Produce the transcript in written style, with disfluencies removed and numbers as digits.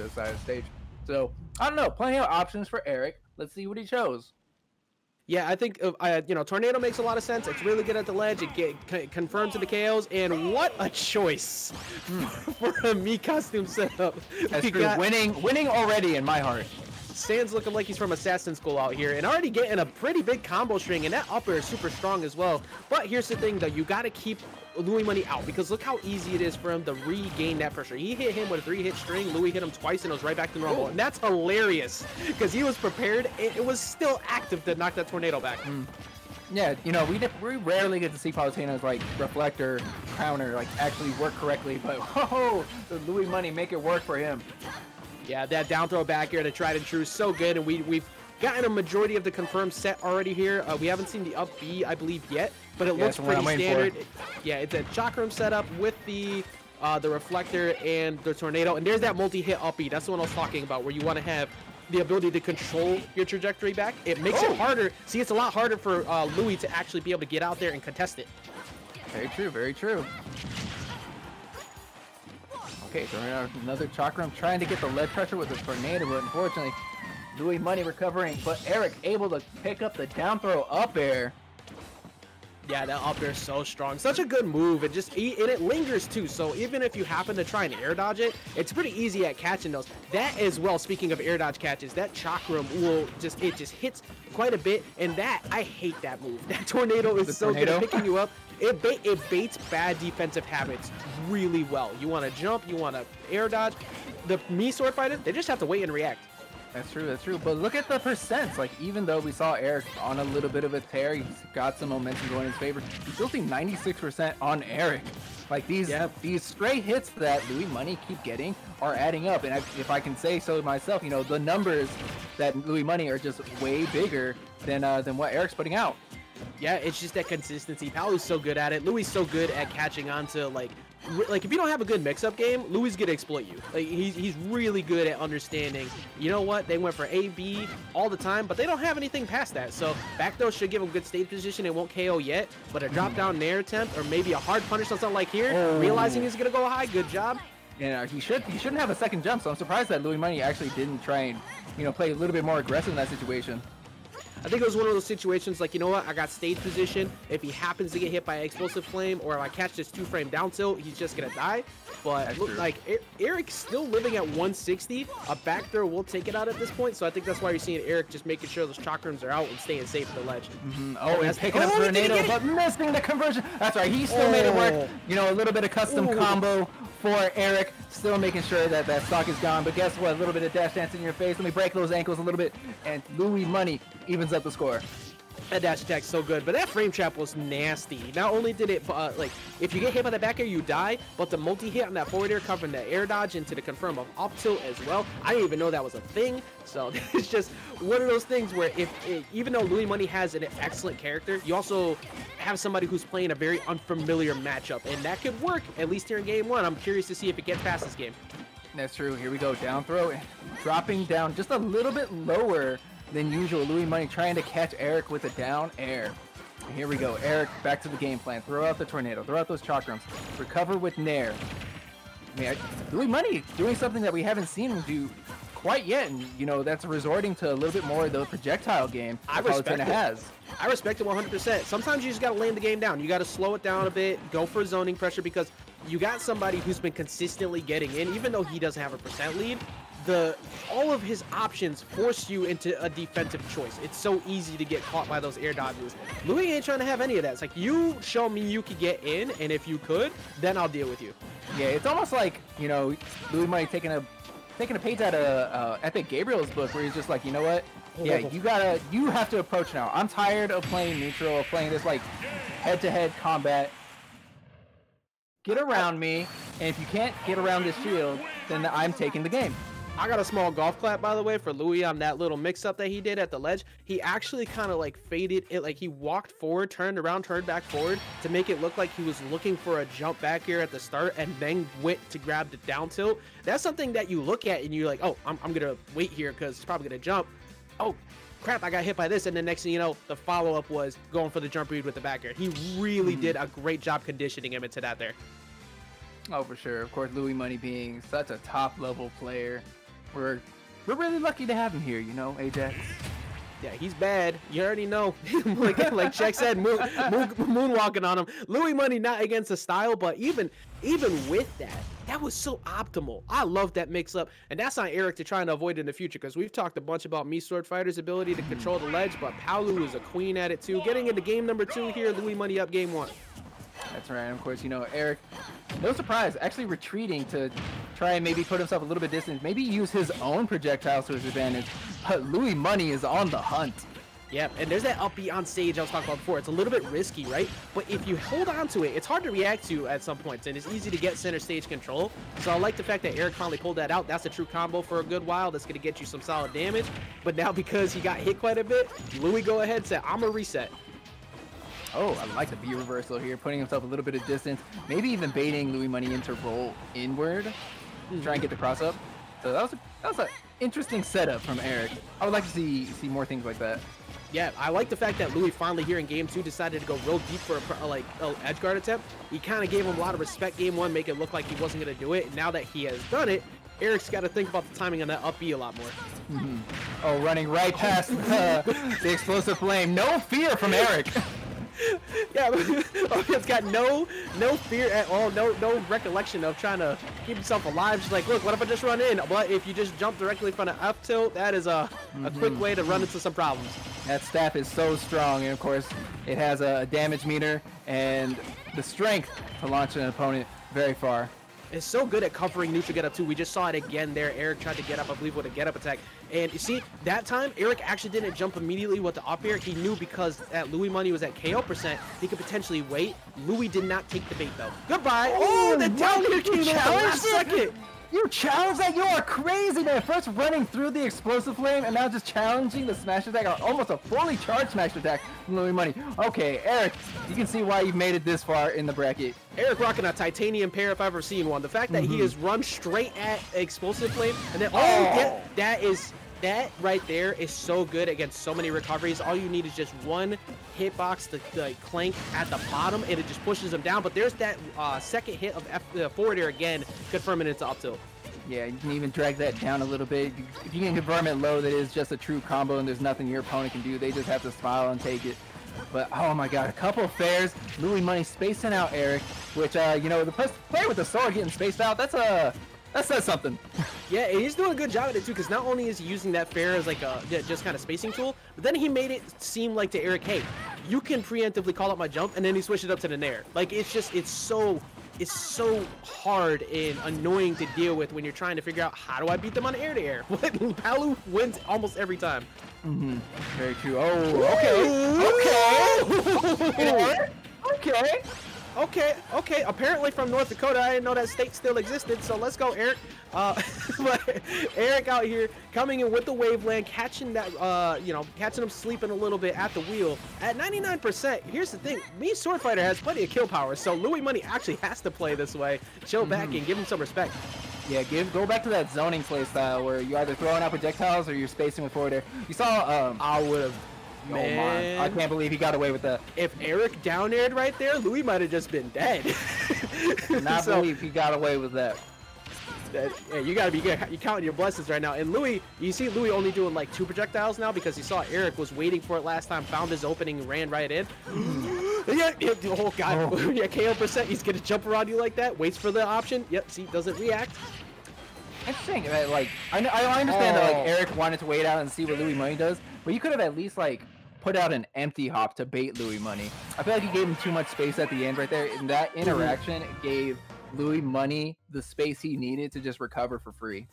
the other side of the stage. So I don't know, plenty of options for Eric. Let's see what he chose. Yeah, I think you know, Tornado makes a lot of sense. It's really good at the ledge. It confirms to the KOs, and what a choice for a Mii costume setup. That's true. Winning already in my heart. Stan's looking like he's from Assassin School out here, and already getting a pretty big combo string, and that upper is super strong as well. But here's the thing, though. You got to keep Lui$ Money out, because look how easy it is for him to regain that pressure. He hit him with a 3-hit string. Lui hit him twice, and it was right back to normal. Ooh. And that's hilarious, because he was prepared. It was still active to knock that Tornado back. Mm. Yeah, you know, we rarely get to see Palutena's, like, Reflector, Crowner, like, actually work correctly. But, whoa, the Lui$ Money, make it work for him. Yeah, that down throw back here to tried and true, so good, and we've gotten a majority of the confirmed set already here. We haven't seen the up B, I believe, yet, but it looks pretty standard. Yeah, it's a Chakram setup with the Reflector and the Tornado, and there's that multi-hit up B. That's the one I was talking about, where you want to have the ability to control your trajectory back. It makes it harder. See, it's a lot harder for Lui to actually be able to get out there and contest it. Very true, very true. Okay, so another Chakram trying to get the lead pressure with the Tornado, but unfortunately, Lui$ Money recovering, but Eric able to pick up the down throw up air. Yeah, that up air is so strong. Such a good move, and it lingers too, so even if you happen to try and air dodge it, it's pretty easy at catching those. That as well, speaking of air dodge catches, that Chakram will just, it just hits quite a bit, and that, I hate that move. That Tornado is so good at picking you up. It baits bad defensive habits really well. You want to jump, you want to air dodge. The Mii Swordfighter, they just have to wait and react. That's true, that's true. But look at the percents. Like, even though we saw Eric on a little bit of a tear, he's got some momentum going in his favor. We still see 96% on Eric. Like, these stray hits that Lui$ Money keep getting are adding up. And if I can say so myself, you know, the numbers that Lui$ Money are just way bigger than what Eric's putting out. Yeah, it's just that consistency. Palu's so good at it. Lui$ so good at catching on to, like if you don't have a good mix-up game, Lui$ gonna exploit you. Like, he's really good at understanding, you know what, they went for A, B all the time, but they don't have anything past that. So back throw should give him good stage position. It won't KO yet, but a drop down nair attempt or maybe a hard punish on something like here, realizing he's gonna go high. Good job. Yeah, he shouldn't have a second jump, so I'm surprised that Lui$ Money actually didn't try and, you know, play a little bit more aggressive in that situation. I think it was one of those situations like, you know what, I got stage position. If he happens to get hit by explosive flame, or if I catch this 2-frame down tilt, he's just gonna die. But look, like, Eric's still living at 160. A back throw will take it out at this point, so I think that's why you're seeing Eric just making sure those Chakrams are out and staying safe at the ledge. Oh, and picking up Tornado, but missing the conversion. That's right, he still made it work. You know, a little bit of custom combo for Eric, still making sure that that stock is gone. But guess what? A little bit of dash dance in your face. Let me break those ankles a little bit, and Lui$ Money evens up the score. That dash attack's so good, but that frame trap was nasty. Not only did it, like, if you get hit by the back air, you die, but the multi-hit on that forward air covering that air dodge into the confirm of up tilt as well. I didn't even know that was a thing, so it's just one of those things where even though Lui$ Money has an excellent character, you also have somebody who's playing a very unfamiliar matchup, and that could work, at least here in game one. I'm curious to see if it gets past this game. That's true. Here we go, down throw, dropping down just a little bit lower than usual. Lui$ Money trying to catch Eric with a down air. And here we go, Eric back to the game plan. Throw out the Tornado, throw out those Chakrams, recover with nair. I mean, Lui$ Money doing something that we haven't seen him do quite yet, and you know, that's resorting to a little bit more of the projectile game that Palutena has. I respect it 100%. Sometimes you just gotta land the game down. You gotta slow it down a bit, go for zoning pressure, because you got somebody who's been consistently getting in, even though he doesn't have a percent lead. All of his options force you into a defensive choice. It's so easy to get caught by those air dodges. Lui ain't trying to have any of that. It's like, you show me you could get in, and if you could, then I'll deal with you. Yeah, it's almost like, you know, Lui might have taken a page out of Epic Gabriel's book, where he's just like, you know what? Yeah, you have to approach now. I'm tired of playing neutral, of playing this like head-to-head combat. Get around me, and if you can't get around this shield, then I'm taking the game. I got a small golf clap, by the way, for Lui on that little mix-up that he did at the ledge. He actually kind of like faded it, like he walked forward, turned around, turned back forward to make it look like he was looking for a jump back here at the start, and then went to grab the down tilt. That's something that you look at and you're like, oh, I'm gonna wait here because it's probably gonna jump. Oh, crap, I got hit by this, and the next thing you know, the follow-up was going for the jump read with the back air. He really did a great job conditioning him into that there. Oh, for sure. Of course, Lui$ Money being such a top-level player. We're really lucky to have him here, you know, Ajax. Yeah, he's bad. You already know. like Shaq said, moonwalking on him. Lui$ Money not against the style, but even with that, that was so optimal. I love that mix-up, and that's on Eric to try and avoid in the future, because we've talked a bunch about Mii Swordfighter's ability to control the ledge, but Palu is a queen at it too. Getting into game number 2 here, Lui$ Money up game 1. That's right. And of course, you know, Eric, no surprise, actually retreating to try and maybe put himself a little bit distant, maybe use his own projectiles to his advantage. But Lui$ Money is on the hunt. Yep, and there's that up B on stage I was talking about before. It's a little bit risky, right? But if you hold on to it, it's hard to react to at some points, and it's easy to get center stage control. So I like the fact that Eric finally pulled that out. That's a true combo for a good while. That's going to get you some solid damage. But now because he got hit quite a bit, Lui$ go ahead and said, I'm going to reset. Oh, I like the B reversal here, putting himself a little bit of distance, maybe even baiting Lui$ Money into roll inward, try and get the cross up. So that was an interesting setup from Eric. I would like to see more things like that. Yeah, I like the fact that Lui$ finally here in game 2 decided to go real deep for a edge guard attempt. He kind of gave him a lot of respect game 1, make it look like he wasn't going to do it. And now that he has done it, Eric's got to think about the timing on that up B a lot more. Oh, running right past the explosive flame. No fear from Eric. Yeah, he's got no fear at all, no recollection of trying to keep himself alive. Just like, look, what if I just run in? But if you just jump directly from an up tilt, that is a quick way to run into some problems. That staff is so strong, and of course, it has a damage meter and the strength to launch an opponent very far. It's so good at covering neutral get up too. We just saw it again there. Eric tried to get up, I believe, with a get up attack. And you see, that time, Eric actually didn't jump immediately with the up air. He knew because that Lui$ Money was at KO percent, he could potentially wait. Lui$ did not take the bait though. Goodbye. Oh, the down here came in last second. You challenge that? You are crazy, man. First running through the explosive flame and now just challenging the smash attack. Almost a fully charged smash attack from Lui$ Money. Okay, Eric, you can see why you've made it this far in the bracket. Eric rocking a titanium pair if I've ever seen one. The fact that he has run straight at explosive flame and then, oh, that right there is so good against so many recoveries. All you need is just one hitbox to clank at the bottom, and it just pushes him down. But there's that second hit of forward air again, confirming it's up tilt. Yeah, you can even drag that down a little bit. If you can confirm it low, that is just a true combo, and there's nothing your opponent can do. They just have to smile and take it. But oh my god, a couple of fares. Lui$ Money spacing out Eric, which, you know, the player with the sword getting spaced out, that's a... that says something. Yeah, and he's doing a good job at it too, because not only is he using that fair as like a just kind of spacing tool, but then he made it seem like to Eric, hey, you can preemptively call out my jump, and then he switched it up to the nair. Like, it's just, it's so hard and annoying to deal with when you're trying to figure out how do I beat them on air to air. Palu wins almost every time. Very true. Okay, apparently from North Dakota. I didn't know that state still existed, so let's go, Eric. Eric out here coming in with the wavelength, catching that, you know, catching him sleeping a little bit at the wheel. At 99%, here's the thing, Mii Swordfighter has plenty of kill power, so Lui$ Money actually has to play this way, chill back and give him some respect. Yeah, go back to that zoning play style where you're either throwing out projectiles or you're spacing with forward air. You saw, I would have. Man. Oh my, I can't believe he got away with that. If Eric down aired right there, Lui$ might have just been dead. Not believe he got away with that. Hey, you gotta be good. You're counting your blessings right now. And Lui$, you see Lui$ only doing like 2 projectiles now because he saw Eric was waiting for it last time, found his opening, ran right in. Yeah, oh god, oh. Yeah, KO percent, he's gonna jump around you like that, waits for the option. Yep, see, doesn't react. Interesting, like, I understand that like Eric wanted to wait out and see what Lui$ Money does, but you could have at least like put out an empty hop to bait Lui$ Money. I feel like he gave him too much space at the end right there, and that interaction gave Lui$ Money the space he needed to just recover for free.